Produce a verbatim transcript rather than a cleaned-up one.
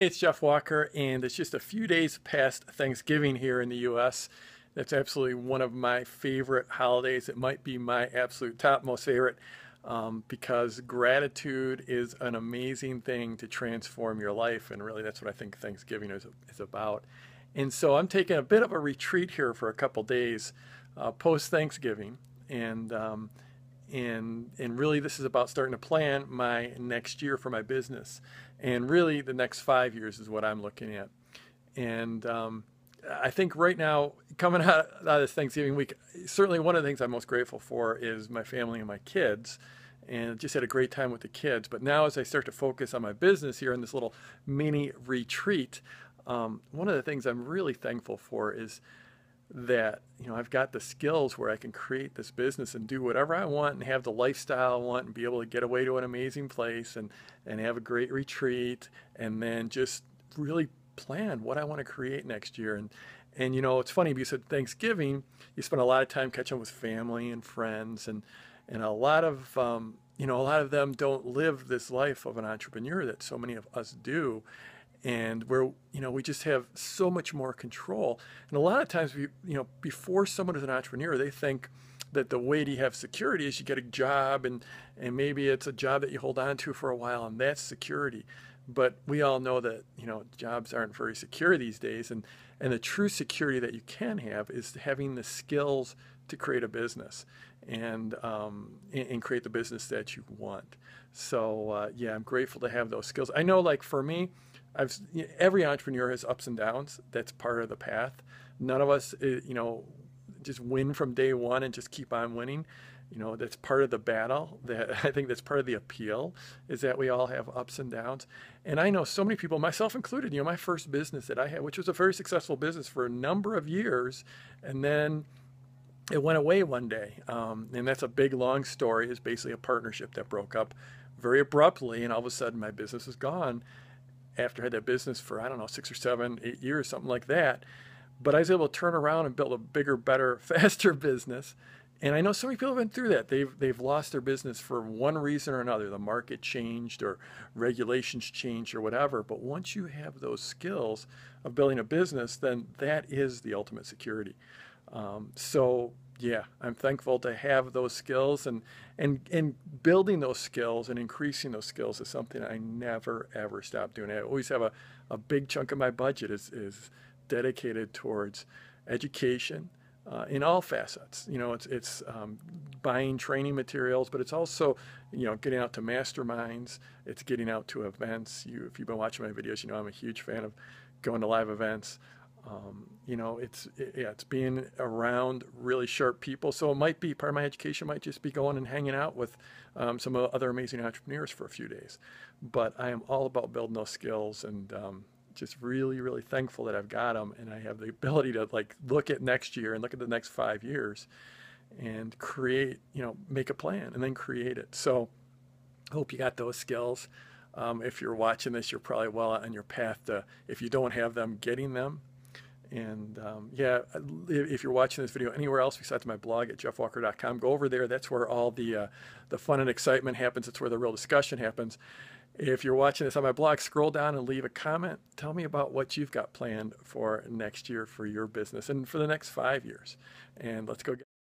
It's Jeff Walker, and it's just a few days past Thanksgiving here in the U S That's absolutely one of my favorite holidays. It might be my absolute top most favorite um, because gratitude is an amazing thing to transform your life, and really that's what I think Thanksgiving is, is about. And so I'm taking a bit of a retreat here for a couple days uh, post-Thanksgiving, and um, And, and really this is about starting to plan my next year for my business. And really the next five years is what I'm looking at. And um, I think right now, coming out of this Thanksgiving week, certainly one of the things I'm most grateful for is my family and my kids. And just had a great time with the kids. But now as I start to focus on my business here in this little mini retreat, um, one of the things I'm really thankful for is that, you know, I've got the skills where I can create this business and do whatever I want and have the lifestyle I want and be able to get away to an amazing place and, and have a great retreat and then just really plan what I want to create next year. And, and you know, it's funny because at Thanksgiving, you spend a lot of time catching up with family and friends, and, and a lot of, um, you know, a lot of them don't live this life of an entrepreneur that so many of us do. And where, you know, we just have so much more control. And a lot of times, we, you know, before someone is an entrepreneur, they think that the way to have security is you get a job, and, and maybe it's a job that you hold on to for a while, and that's security. But we all know that, you know, jobs aren't very secure these days. And, and the true security that you can have is having the skills to create a business and, um, and, and create the business that you want. So, uh, yeah, I'm grateful to have those skills. I know, like, for me, I've, every entrepreneur has ups and downs. That's part of the path. None of us, you know, just win from day one and just keep on winning. You know, that's part of the battle. That I think that's part of the appeal, is that we all have ups and downs. And I know so many people, myself included, you know, my first business that I had, which was a very successful business for a number of years, and then it went away one day. Um, and that's a big, long story. It's basically a partnership that broke up very abruptly, and all of a sudden my business was gone. After I had that business for, I don't know, six or seven, eight years, something like that. But I was able to turn around and build a bigger, better, faster business. And I know so many people have been through that. They've, they've lost their business for one reason or another. The market changed or regulations changed or whatever. But once you have those skills of building a business, then that is the ultimate security. Um, so, yeah, I'm thankful to have those skills, and, and, and building those skills and increasing those skills is something I never, ever stop doing. I always have a, a big chunk of my budget is, is dedicated towards education uh, in all facets. You know, it's, it's um, buying training materials, but it's also, you know, getting out to masterminds. It's getting out to events. You, if you've been watching my videos, you know I'm a huge fan of going to live events. Um, you know, it's, it, yeah, it's being around really sharp people. So it might be part of my education, might just be going and hanging out with um, some other amazing entrepreneurs for a few days. But I am all about building those skills, and um, just really, really thankful that I've got them, and I have the ability to, like, look at next year and look at the next five years and create, you know, make a plan and then create it. So I hope you got those skills. Um, if you're watching this, you're probably well on your path to, if you don't have them, getting them. And um, yeah, if you're watching this video anywhere else besides my blog at jeff walker dot com, go over there. That's where all the, uh, the fun and excitement happens. It's where the real discussion happens. If you're watching this on my blog, scroll down and leave a comment. Tell me about what you've got planned for next year for your business and for the next five years. And let's go get